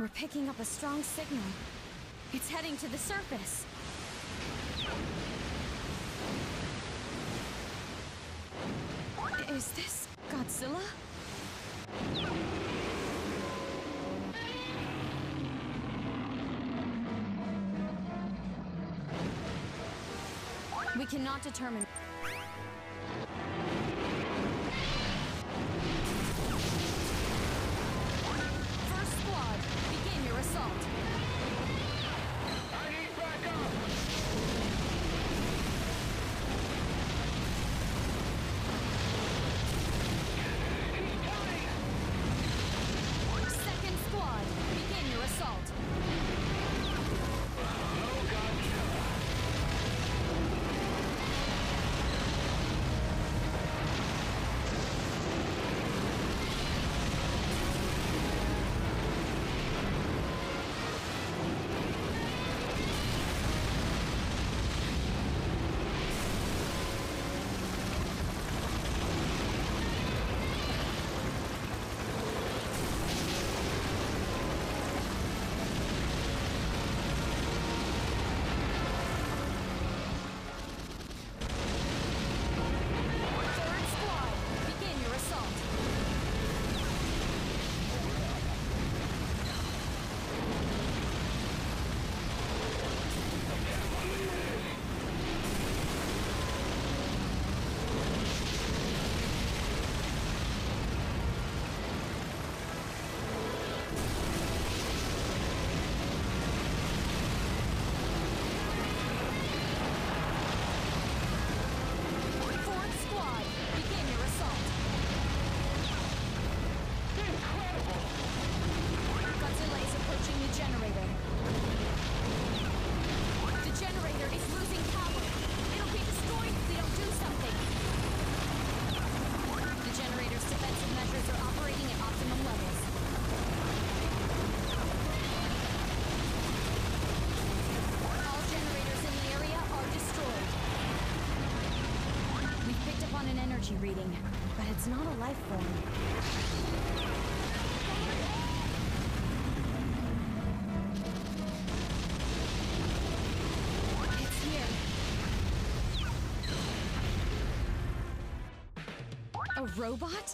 We're picking up a strong signal. It's heading to the surface. Is this Godzilla? We cannot determine. Reading, but it's not a life form. It's here. A robot?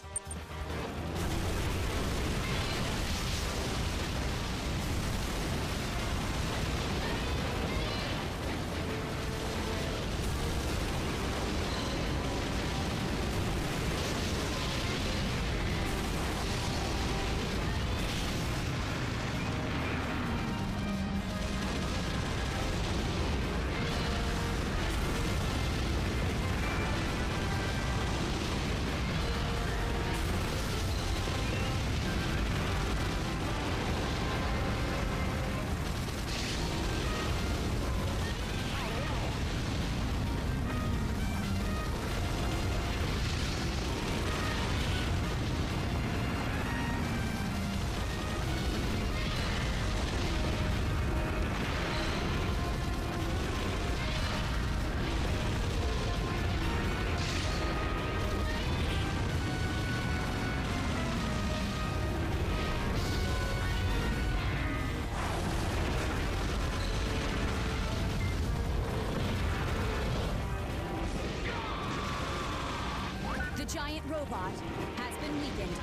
Giant robot has been weakened.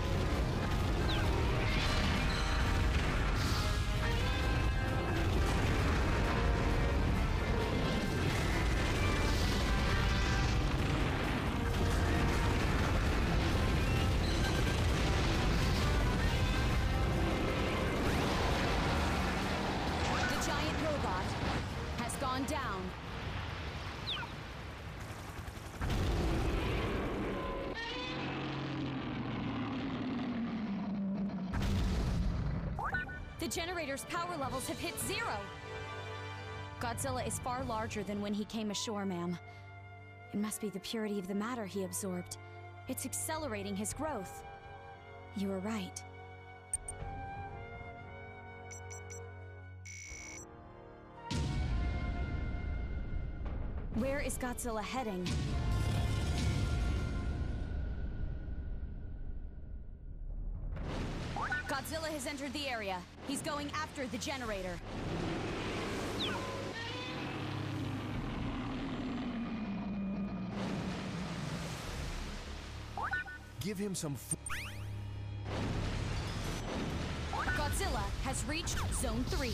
The giant robot has gone down. The generator's power levels have hit zero. Godzilla is far larger than when he came ashore, ma'am. It must be the purity of the matter he absorbed. It's accelerating his growth. You were right. Where is Godzilla heading? Godzilla has entered entered the area. He's going after the generator. Give him some f. Godzilla has reached Zone 3.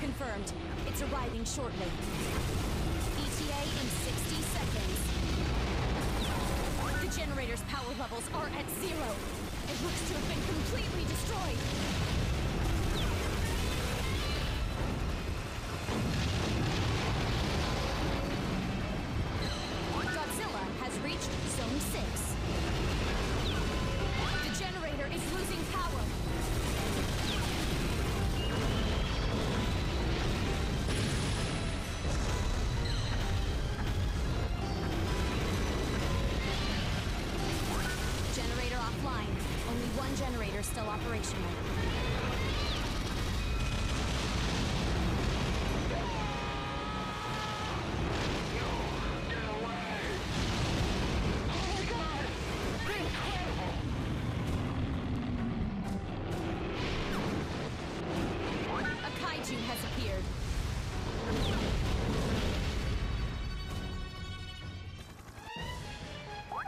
Confirmed. It's arriving shortly. ETA in 60 seconds. The generator's power levels are at zero. It looks to have been completely destroyed. Godzilla has reached Zone 6. The generator is losing power. Generator still operational.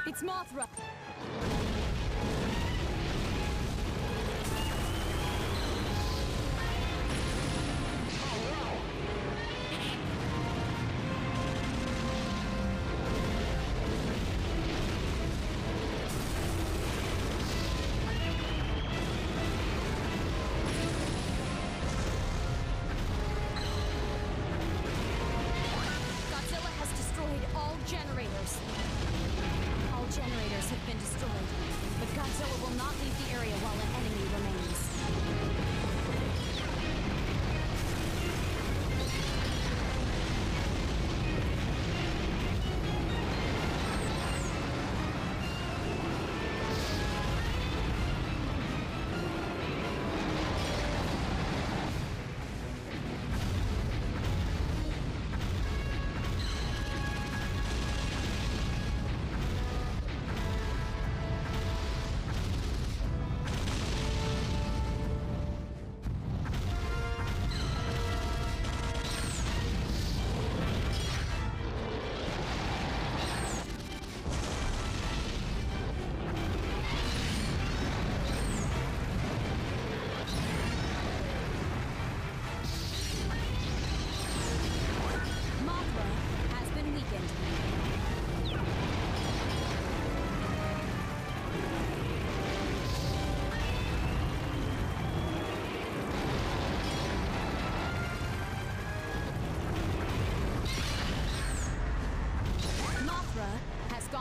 It's Mothra.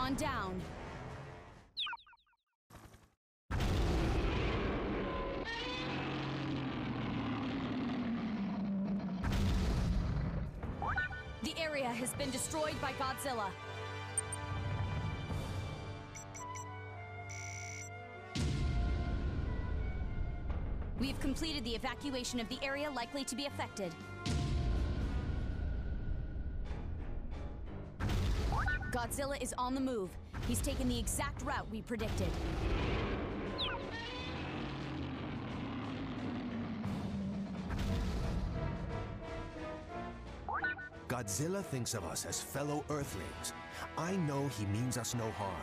on down. The area has been destroyed by Godzilla. We've completed the evacuation of the area likely to be affected. Godzilla is on the move. He's taken the exact route we predicted. Godzilla thinks of us as fellow Earthlings. I know he means us no harm.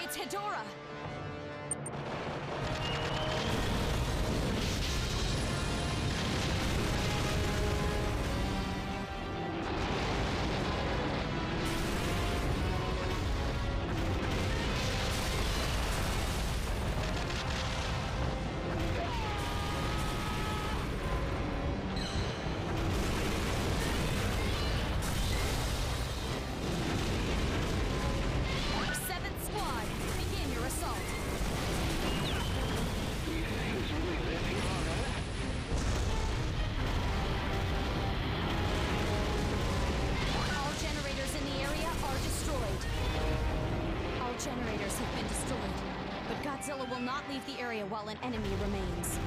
It's Hedorah! Assault. generators have been destroyed, but Godzilla will not leave the area while an enemy remains.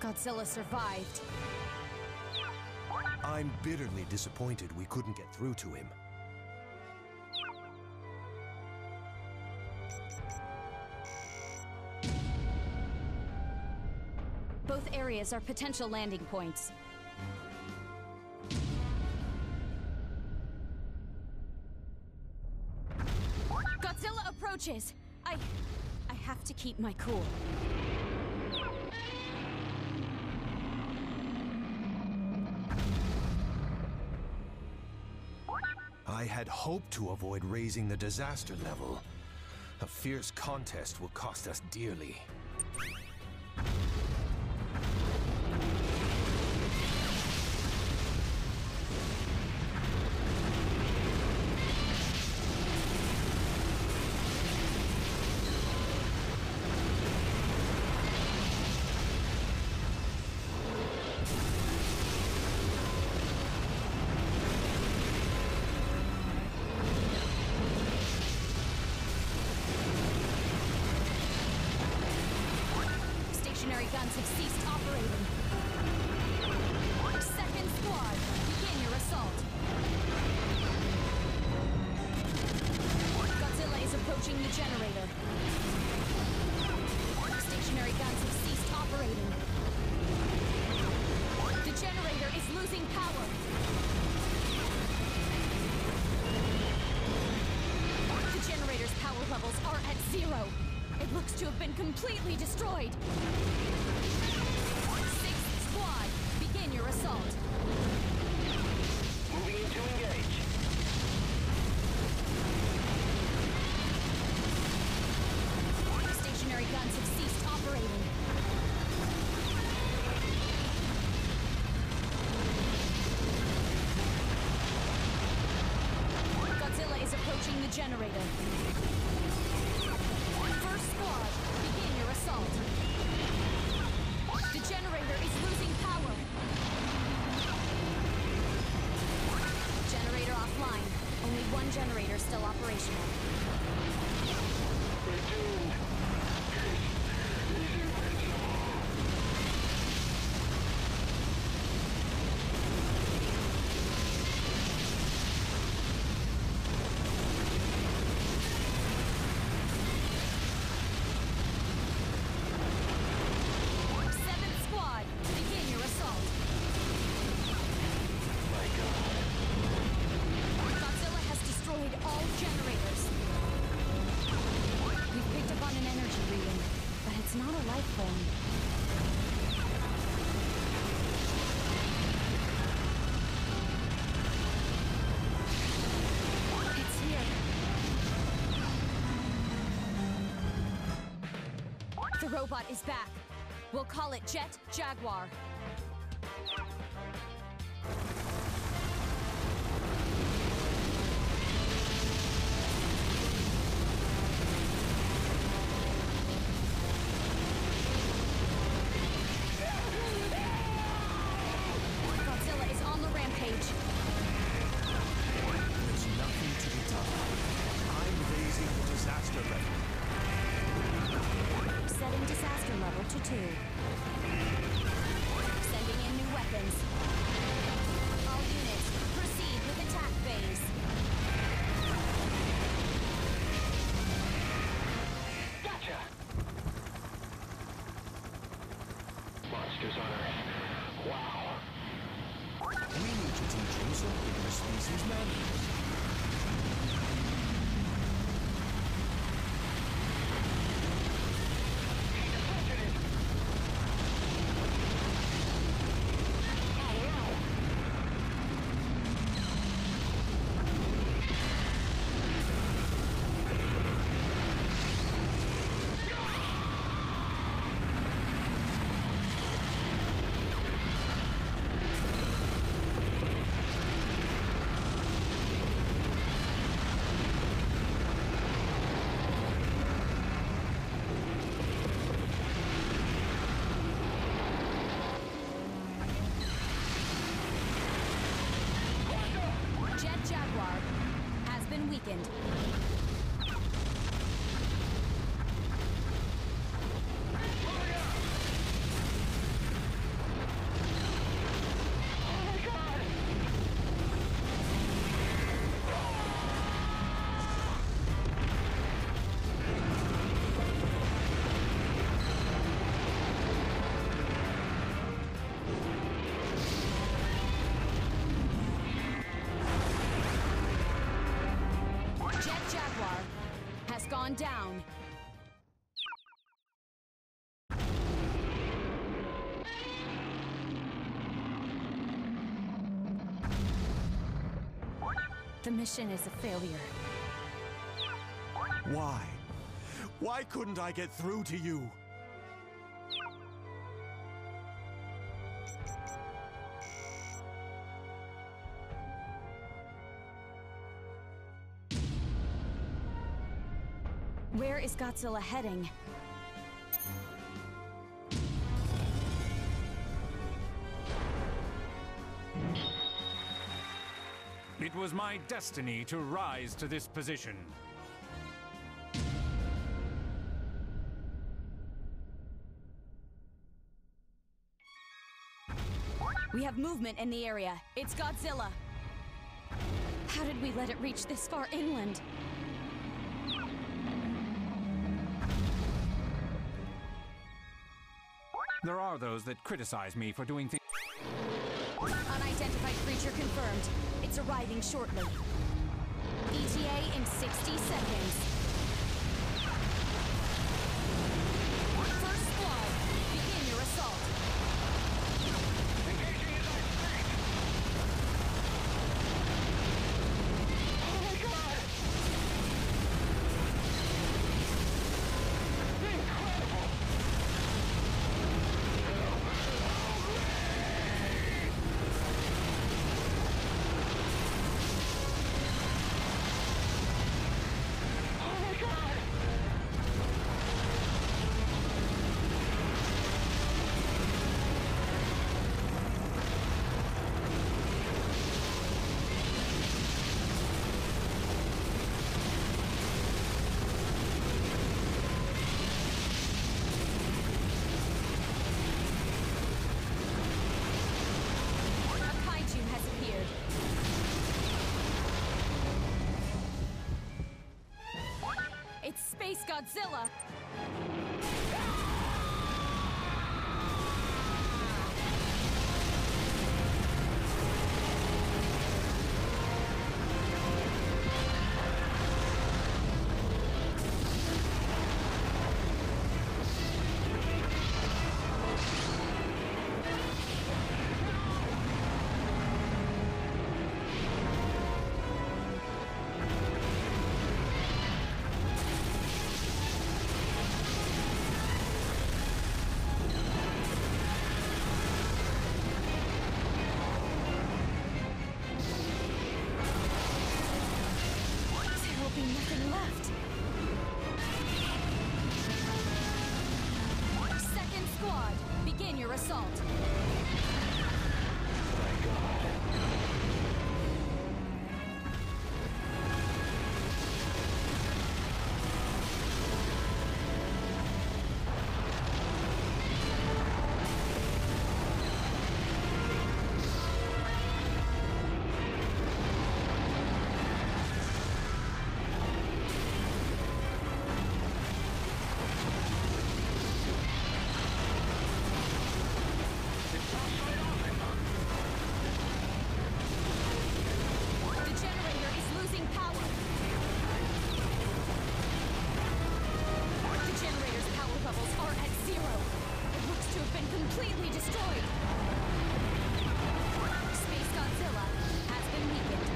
Godzilla survived. I'm bitterly disappointed we couldn't get through to him. Both areas are potential landing points. Godzilla approaches! I have to keep my cool. I had hoped to avoid raising the disaster level. A fierce contest will cost us dearly. Completely destroyed! Sixth squad, begin your assault. Moving in to engage. Stationary guns have ceased operating. Godzilla is approaching the generator. The generator is losing power. Generator offline. Only one generator still operational. The robot is back. We'll call it Jet Jaguar. level to 2. Sending in new weapons. All units, proceed with attack phase. Gotcha! Monsters on Earth. Wow. We need to teach you some bigger species manners. Gone down. The mission is a failure. Why? Why couldn't I get through to you? Where is Godzilla heading? It was my destiny to rise to this position. We have movement in the area. It's Godzilla. How did we let it reach this far inland? There are those that criticize me for doing things. Unidentified creature confirmed. It's arriving shortly. ETA in 60 seconds. First squad, begin your assault. Engaging as I speak. Oh my god! Incredible! Godzilla! completely destroyed. Space Godzilla has been weakened.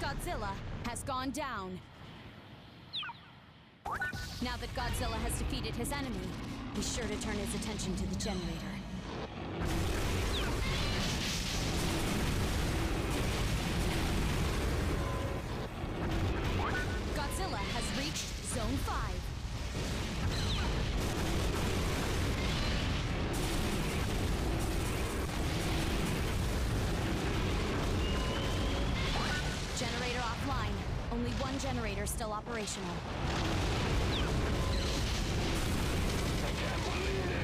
Godzilla has gone down. Now that Godzilla has defeated his enemy, he's sure to turn his attention to the generator. Godzilla has reached Zone 5. Only one generator still operational. I can't believe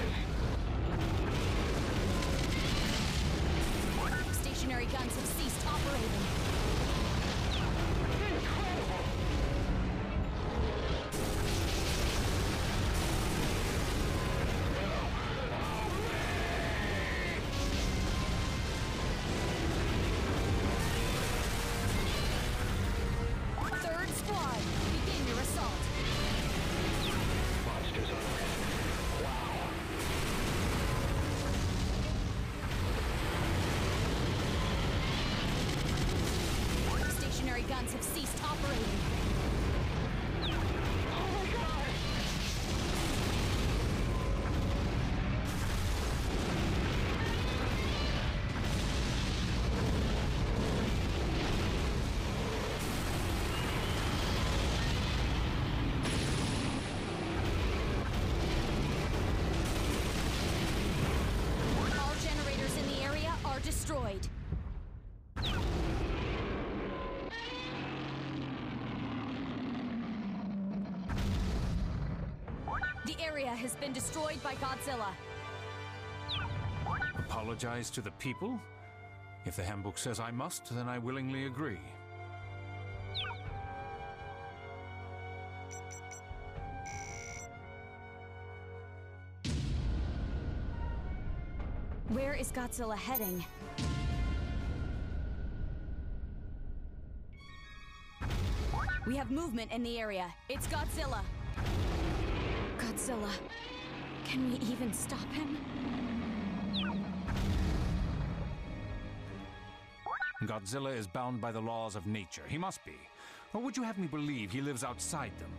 it. Stationary guns have ceased operating. Destroyed. The area has been destroyed by Godzilla. Apologize to the people? If the handbook says I must, then I willingly agree. Where is Godzilla heading? We have movement in the area. It's Godzilla. Godzilla. Can we even stop him? Godzilla is bound by the laws of nature. He must be. Or would you have me believe he lives outside them?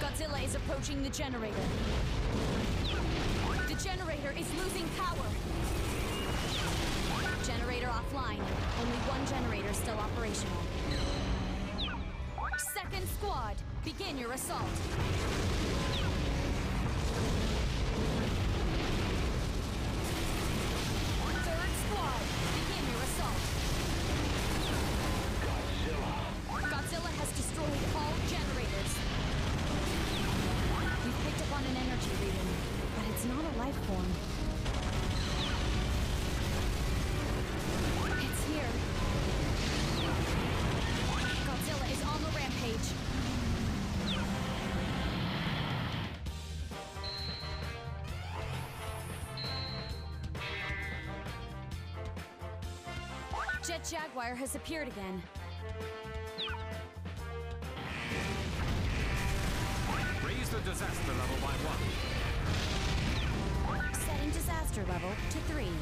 Godzilla is approaching the generator. The generator is losing power. Generator offline. Only one generator still operational. Second squad, begin your assault. Third squad, begin your assault. Godzilla has destroyed all generators. We've picked up on an energy reading, but it's not a life form. It's here. Godzilla is on the rampage. Jet Jaguar has appeared again. The disaster level by 1. Setting disaster level to 3.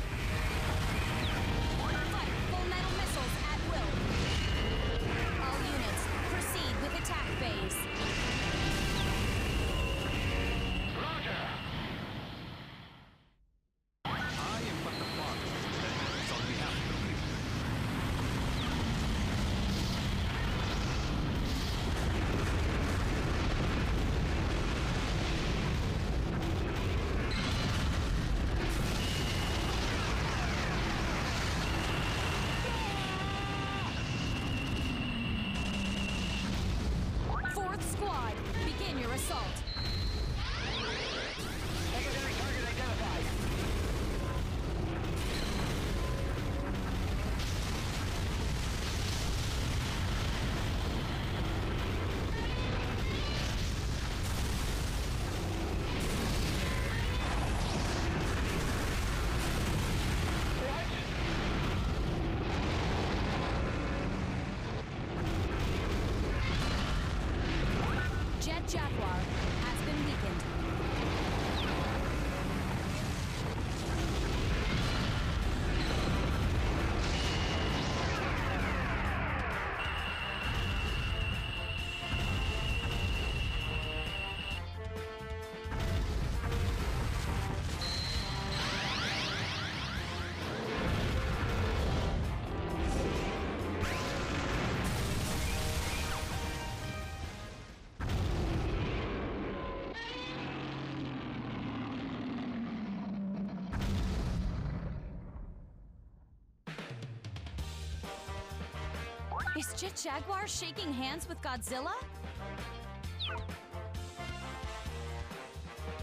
Is Jet Jaguar shaking hands with Godzilla?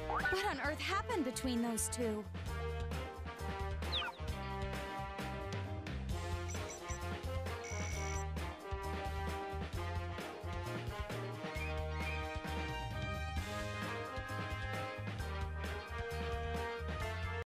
What on earth happened between those two?